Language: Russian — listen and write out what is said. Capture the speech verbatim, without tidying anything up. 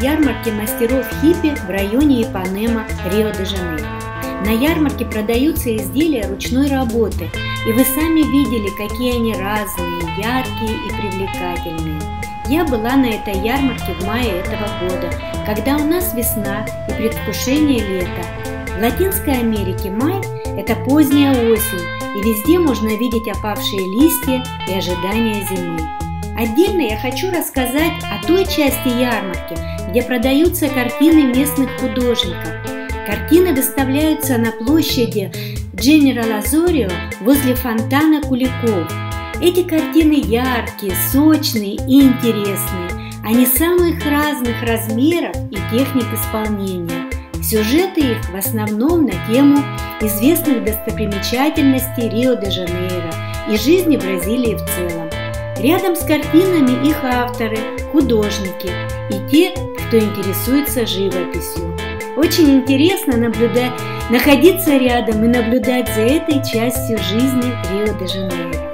ярмарке мастеров хиппи в районе Ипанема, Рио-де-Жанейро. На ярмарке продаются изделия ручной работы, и вы сами видели, какие они разные, яркие и привлекательные. Я была на этой ярмарке в мае этого года, когда у нас весна и предвкушение лета. В Латинской Америке май – это поздняя осень, и везде можно видеть опавшие листья и ожидания зимы. Отдельно я хочу рассказать о той части ярмарки, где продаются картины местных художников. Картины выставляются на площади General Osório возле фонтана Куликов. Эти картины яркие, сочные и интересные. Они самых разных размеров и техник исполнения. Сюжеты их в основном на тему известных достопримечательностей Рио-де-Жанейро и жизни Бразилии в целом. Рядом с картинами их авторы, художники и те, кто интересуется живописью. Очень интересно наблюдать, находиться рядом и наблюдать за этой частью жизни Рио-де-Жанейро.